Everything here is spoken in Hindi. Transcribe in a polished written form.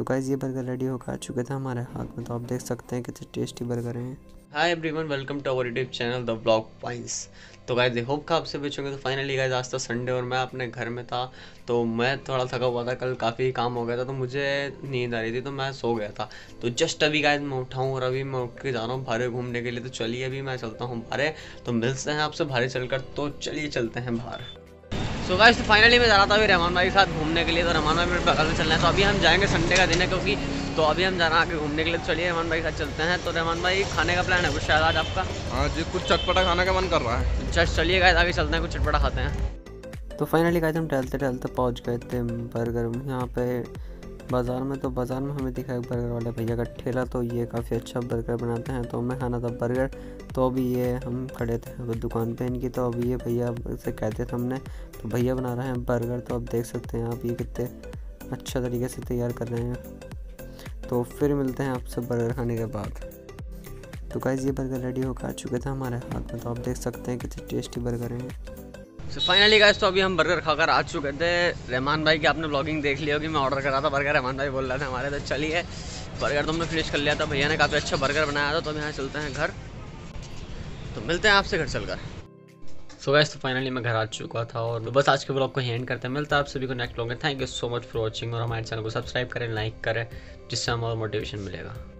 तो गाइस ये बर्गर रेडी होकर आ चुका था हमारे हाथ में, तो आप देख सकते हैं कितने टेस्टी बर्गर हैं। Hi everyone, welcome to our YouTube channel the block points. तो गाइस देखो आपसे बचोगे तो फाइनली गाइस आज तो संडे और मैं अपने घर में था, तो मैं थोड़ा थका हुआ था, कल काफ़ी काम हो गया था तो मुझे नींद आ रही थी तो मैं सो गया था। तो जस्ट अभी गाइस मैं उठाऊँ और अभी मैं उठ के जा रहा हूँ बाहर घूमने के लिए। तो चलिए अभी मैं चलता हूँ बाहर, तो मिलते हैं आपसे बाहर चलकर। तो चलिए चलते हैं बाहर। तो गाइस फाइनली मैं जा रहा था अभी रहमान भाई के साथ घूमने के लिए, तो रहमान भाई मेरे बगल में चलना है, तो अभी हम जाएंगे, संडे का दिन है क्योंकि, तो अभी हम जाना आगे घूमने के लिए। तो चलिए रहमान भाई के साथ चलते हैं। तो रहमान भाई खाने का प्लान है कुछ शायद आज आपका? हाँ जी, कुछ चटपटा खाने का मन कर रहा है। अच्छा चलिए गाइस आगे चलते हैं, कुछ चटपटा खाते हैं। तो फाइनली गाइस हम टहलते टहलते पहुँच गए थे बर्गर यहाँ पे बाज़ार में। तो बाज़ार में हमें दिखा एक बर्गर वाले भैया का ठेला, तो ये काफ़ी अच्छा बर्गर बनाते हैं, तो मैं खाना था बर्गर। तो अभी ये हम खड़े थे दुकान पे इनकी, तो अभी ये भैया से कहते थे हमने, तो भैया बना रहे हैं बर्गर। तो आप देख सकते हैं आप ये कितने अच्छा तरीके से तैयार कर रहे हैं। तो फिर मिलते हैं आपसे बर्गर खाने के बाद। तो गाइस ये बर्गर रेडी होकर आ चुके थे हमारे हाथ में, तो आप देख सकते हैं कितने टेस्टी बर्गर हैं। तो फाइनली गाइस तो अभी हम बर्गर खाकर आ चुके थे। रहमान भाई की आपने ब्लॉगिंग देख ली होगी, मैं ऑर्डर कर रहा था बर्गर, रहमान भाई बोल रहे थे हमारे। तो चलिए बर्गर तो हमने फिनिश कर लिया था, भैया ने काफ़ी अच्छा बर्गर बनाया था। तो हम यहाँ चलते हैं घर, तो मिलते हैं आपसे घर चलकर। सो गाइस तो फाइनली मैं घर आ चुका था और बस आज के ब्लॉग को ही एंड करते हैं। मिलता है आप सभी को नेक्स्ट ब्लॉग में। Thank you so much for watching और हमारे चैनल को सब्सक्राइब करें, लाइक करें, जिससे हमें और मोटिवेशन मिलेगा।